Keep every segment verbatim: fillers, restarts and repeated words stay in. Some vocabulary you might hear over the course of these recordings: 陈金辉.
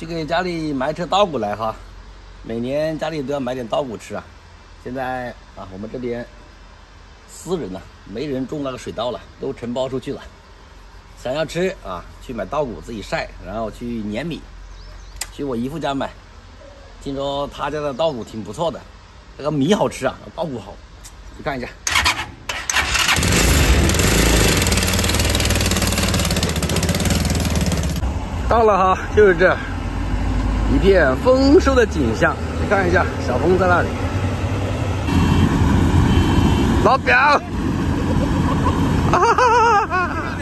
去给家里买车稻谷来哈，每年家里都要买点稻谷吃啊。现在啊，我们这边私人呢、啊、没人种那个水稻了，都承包出去了。想要吃啊，去买稻谷自己晒，然后去碾米，去我姨父家买。听说他家的稻谷挺不错的，这个米好吃啊，稻谷好，去看一下。 到了哈，就是这一片丰收的景象。你看一下，小峰在那里。老表，啊，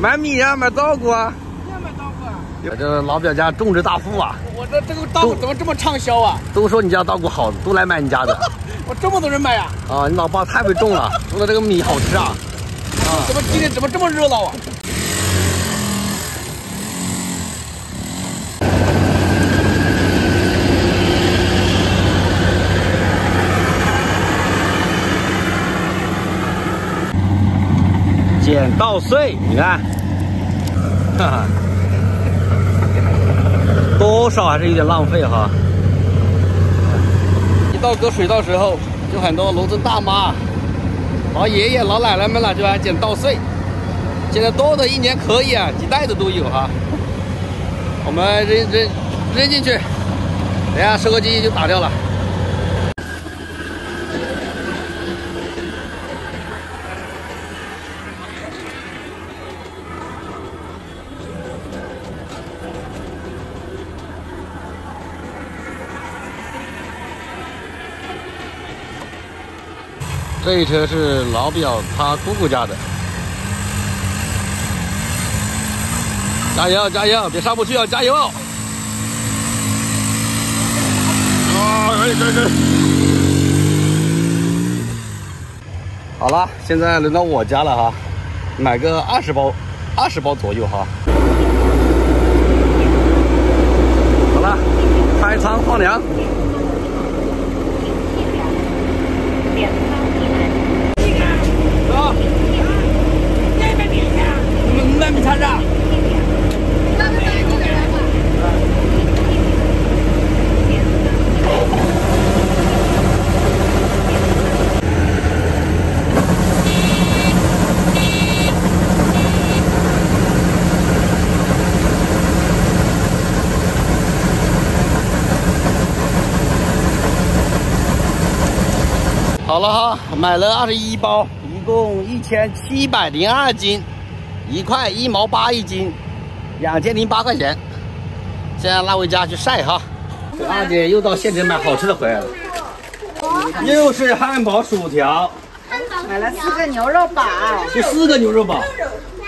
买米啊，买稻谷啊。要买稻谷啊。这老表家种植大户啊。我这这个稻谷怎么这么畅销啊？都说你家稻谷好，都来买你家的。我这么多人买呀、啊？啊，你老爸太会种了，种的这个米好吃啊。啊，怎么今天怎么这么热闹啊？ 捡稻穗，你看，哈哈，多少还是有点浪费哈。一到割水稻时候，就很多农村大妈、老爷爷、老奶奶们了，就来捡稻穗。捡的多的一年可以啊，几袋子都有哈。我们扔扔扔进去，等下收割机就打掉了。 这一车是老表他姑姑家的，加油加油，别上不去啊，加油！啊，可以可以可以。好了，现在轮到我家了哈，买个二十包，二十包左右哈。好了，开仓放粮。 好了哈，买了二十一包，一共一千七百零二斤，一块一毛八一斤，两千零八块钱。现在拉回家去晒哈。这二姐又到县城买好吃的回来了，又是汉堡、薯条，买了四个牛肉堡，就四个牛肉堡，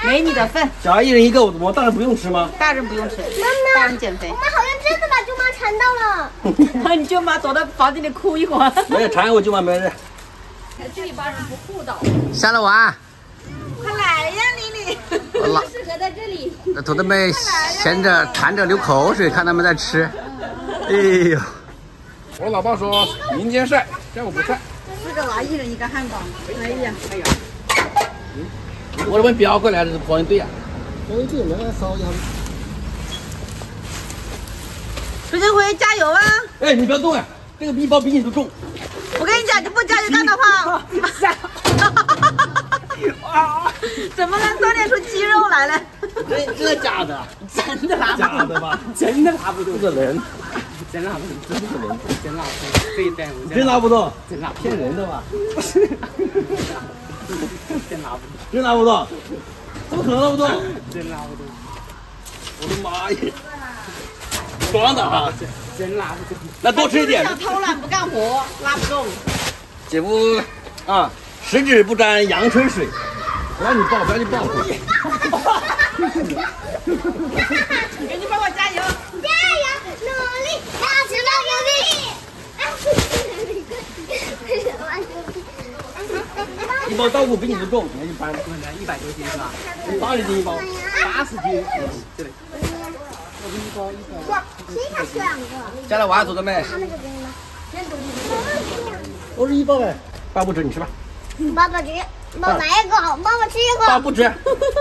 没你的份。小孩一人一个，我大人不用吃吗？大人不用吃，大人减肥。我们好像真的把舅妈馋到了，你舅妈躲到房间里哭一会儿。没有馋，我舅妈没事。 这帮人不厚道。下来玩，快来呀，丽丽！我老适合在这里。那徒弟们闲着馋着流口水，看他们在吃。哎呦！我老爸说明天晒，下午不晒。四个娃一人一个汉堡。哎呀，哎呀！我这边表过来的跑一队啊。回去能烧一下。陈金辉，加油啊！哎，你不要动啊，这个一包比你都重。 我跟你讲，你不加油干到胖，怎么能锻炼出肌肉来了？这这假的，真的拉不动，假的吧？真的拉不动，这人真拉不动，真的人真拉不动，这一代我真拉不动，真拉骗人的吧？不是，真拉不动，真拉不动，怎么可能拉不动？真拉不动，我的妈呀！ 装的啊，真拉不动。那多吃一点。想偷懒不干活，拉不动。姐夫啊，十指不沾阳春水，不让你抱，不让你抱。给你爸爸加油！加油，努力，保持到努力。一包稻谷比你的重，你搬多少？一百多斤是吧？八十斤一包，八十斤。对。 家来玩，走的妹。我是一包呗，爸不吃你吃吧。爸爸吃，爸哪一个好？爸爸吃一个。爸不吃，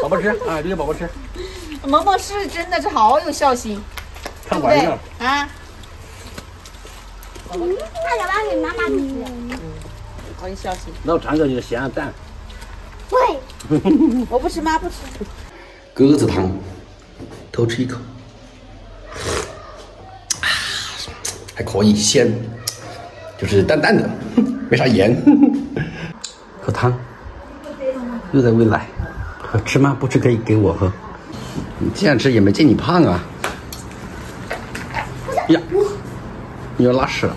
宝宝吃啊，这个宝宝吃。萌萌是真的是好有孝心，看玩意儿啊！那要把给妈妈吃。我给你小心。老张哥就是咸鸭蛋。喂，我不吃，妈不吃。鸽子汤，偷吃一口，还可以鲜，就是淡淡的，没啥盐。喝汤，又在喂奶。 吃吗？不吃可以给我喝。你这样吃也没见你胖啊！呀，你要拉屎了。